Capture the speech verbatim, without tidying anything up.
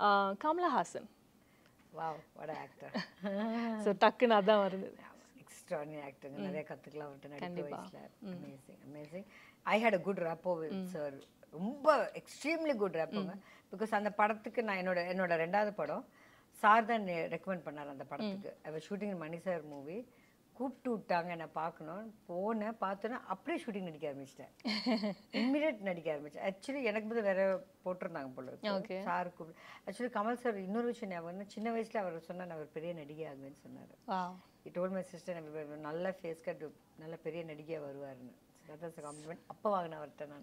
uh, Kamala Hassan. Wow, what an actor. So, Takinada. Extraordinary actor. Amazing, amazing. I had a good rapport with mm. Sir. Umba, extremely good rapport. Mm. Because on the Parathika, I recommended Sardan on the Parathika. I was shooting in Mani sir movie. கூப்பிட்டுட்டாங்க நான் பார்க்கணும் போனே பார்த்தேனா அப்படியே shooting நடிக்க ஆரம்பிச்சிட்டேன் immediate நடிக்க ஆரம்பிச்சேன் actually எனக்கு வந்து வேற போட்டுறாங்க போல இருக்கு சார் एक्चुअली கமல் சார் இன்னொரு விஷயம் நான் சின்ன வயசுல அவர் சொன்னா நான் ஒரு பெரிய நடிகை ஆகுவேன்னு சொன்னாரு wow he told my sister நல்ல ஃபேஸ் கட் நல்ல பெரிய நடிகை வருவாருன்னு that was a compliment அப்ப வாங்குன வரட்ட நான்